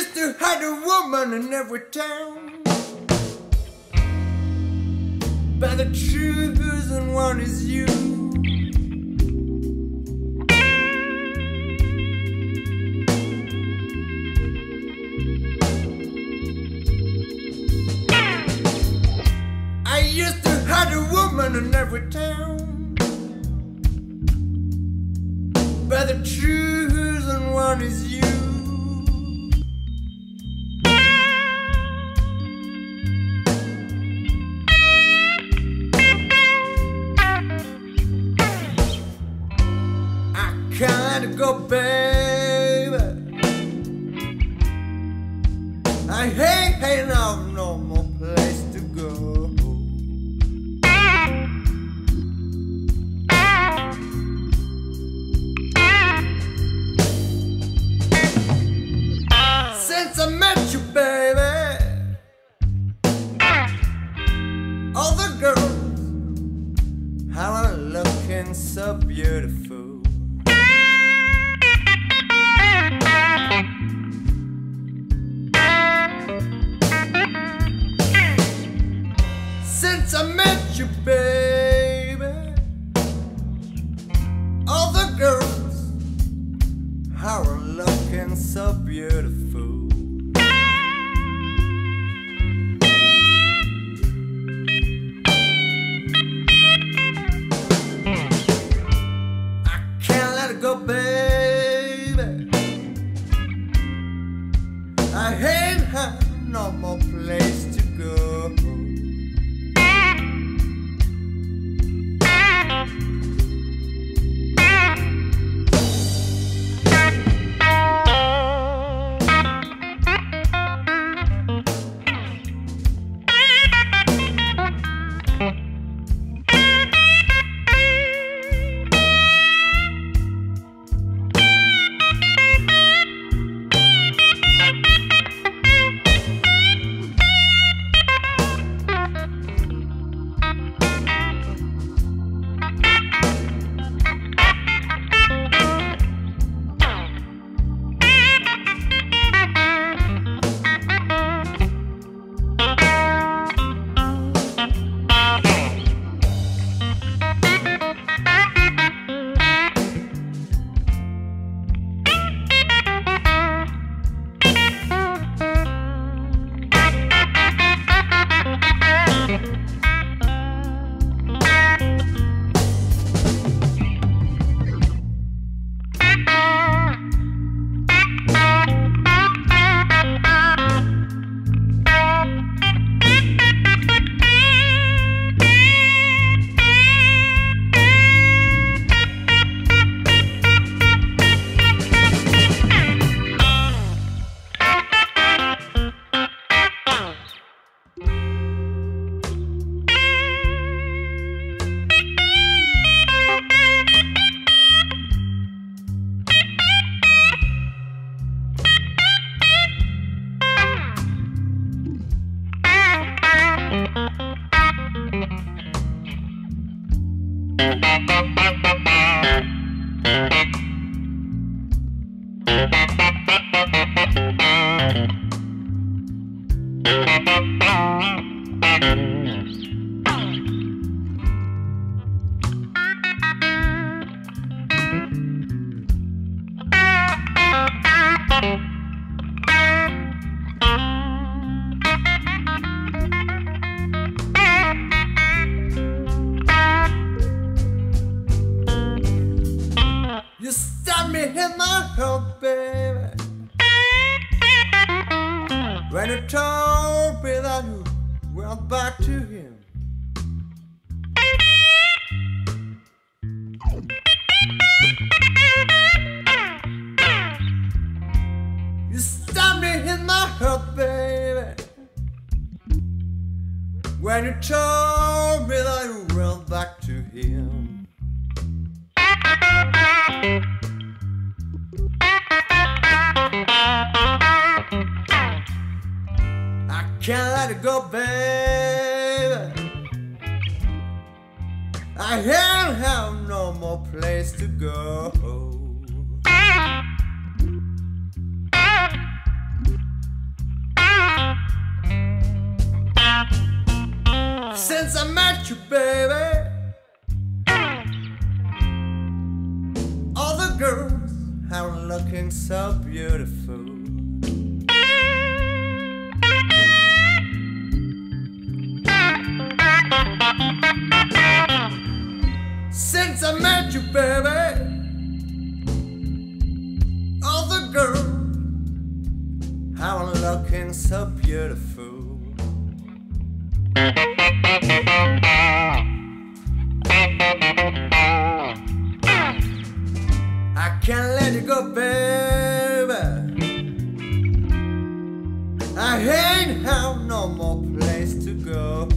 used to hide a woman in every town. But the true chosen one is you. I used to hide a woman in every town. But the true chosen one is you. Can't go, baby. I ain't have no more place to go. Since I met you, baby, all the girls are looking so beautiful. Since I met you, baby, all the girls are looking so beautiful. I can't let it go, baby. I ain't have no more place to go. You stabbed me in my heart, baby, when you told me that you went back to him. You stabbed me in my heart, baby, when you told me that you went back to him. I can't let it go, baby. I can't have no more place to go. get you, baby. All the girls are looking so beautiful. Since I met you, baby, all the girls are looking so beautiful. I can't let you go, baby. I ain't have no more place to go.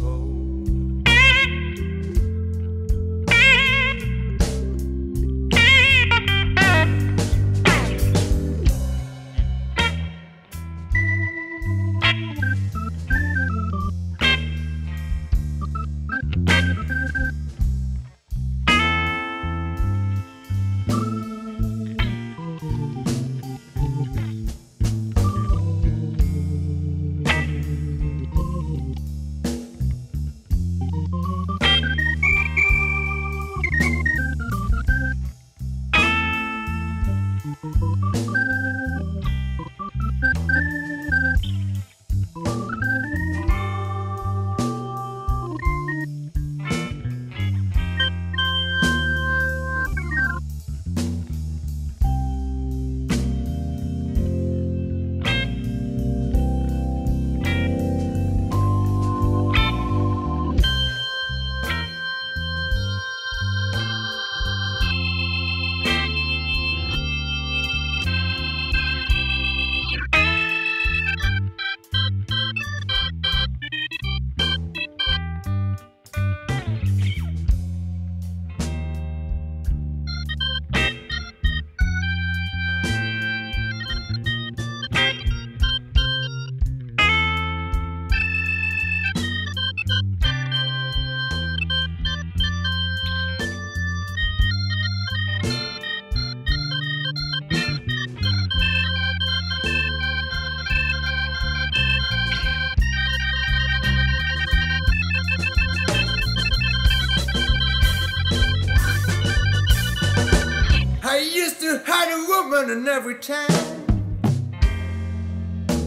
Had a woman in every town,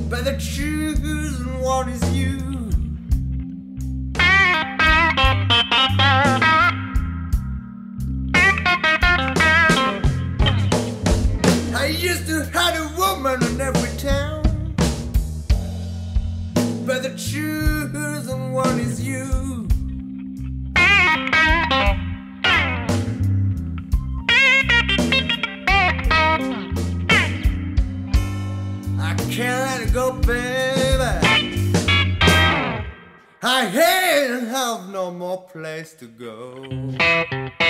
but the choosing one is you. I used to had a woman in every town, but the choosing one is you. Can't let it go, baby. I ain't have no more place to go.